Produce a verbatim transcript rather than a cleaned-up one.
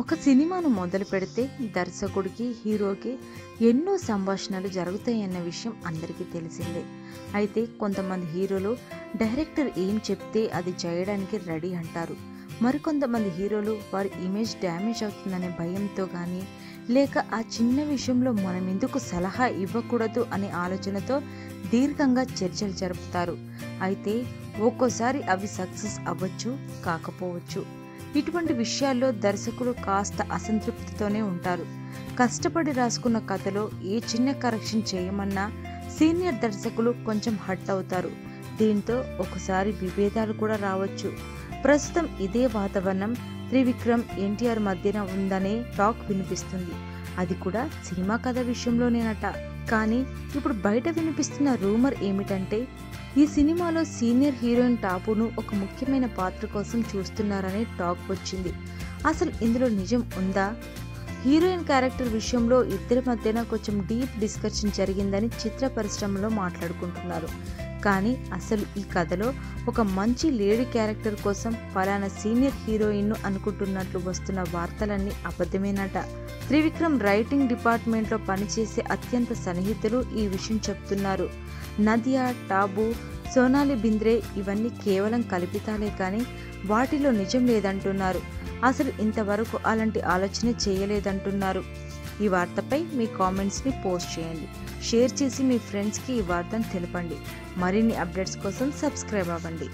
ఒక సినిమాను మొదలు పెడితే దర్శకుడికి హీరోకి ఎన్నో సంభాషణలు జరుగుతాయన్న విషయం అందరికీ తెలిసిందే. అయితే కొంతమంది హీరోలు డైరెక్టర్ ఏం చెప్తే అది చేయడానికి రెడీ అంటారు. మరికొంతమంది హీరోలు వారి ఇమేజ్ డ్యామేజ్ అవుతుందనే భయంతో కానీ లేక ఆ చిన్న విషయంలో మనం ఎందుకు సలహా ఇవ్వకూడదు అనే ఆలోచనతో దీర్ఘంగా చర్చలు జరుపుతారు. అయితే ఒక్కోసారి అవి సక్సెస్ అవ్వచ్చు, కాకపోవచ్చు. ఇటువంటి విషయాల్లో దర్శకులు కాస్త అసంతృప్తితోనే ఉంటారు. కష్టపడి రాసుకున్న కథలో ఏ చిన్న కరెక్షన్ చేయమన్నా సీనియర్ దర్శకులు కొంచెం హట్ అవుతారు. దీంతో ఒకసారి విభేదాలు కూడా రావచ్చు. ప్రస్తుతం ఇదే వాతావరణం త్రివిక్రమ్ ఎన్టీఆర్ మధ్యన ఉందనే టాక్ వినిపిస్తుంది. అది కూడా సినిమా కథ విషయంలోనేనట. కానీ ఇప్పుడు బయట వినిపిస్తున్న రూమర్ ఏమిటంటే ఈ సినిమాలో సీనియర్ హీరోయిన్ టాపును ఒక ముఖ్యమైన పాత్ర కోసం చూస్తున్నారనే టాక్ వచ్చింది. అసలు ఇందులో నిజం ఉందా? హీరోయిన్ క్యారెక్టర్ విషయంలో ఇద్దరి మధ్యన కొంచెం డీప్ డిస్కషన్ జరిగిందని చిత్ర పరిశ్రమలో మాట్లాడుకుంటున్నారు. కానీ అసలు ఈ కథలో ఒక మంచి లేడీ క్యారెక్టర్ కోసం ఫలానా సీనియర్ హీరోయిన్ను అనుకుంటున్నట్లు వస్తున్న వార్తలన్నీ అబద్ధమేనట. త్రివిక్రమ్ రైటింగ్ డిపార్ట్మెంట్లో పనిచేసే అత్యంత సన్నిహితులు ఈ విషయం చెప్తున్నారు. నదియా, టాబు, సోనాలి బింద్రే ఇవన్నీ కేవలం కల్పితాలే, కానీ వాటిలో నిజం లేదంటున్నారు. అసలు ఇంతవరకు అలాంటి ఆలోచన చేయలేదంటున్నారు. ఈ వార్తపై మీ కామెంట్స్ని పోస్ట్ చేయండి, షేర్ చేసి మీ ఫ్రెండ్స్కి ఈ వార్తను తెలపండి. మరిన్ని అప్డేట్స్ కోసం సబ్స్క్రైబ్ అవ్వండి.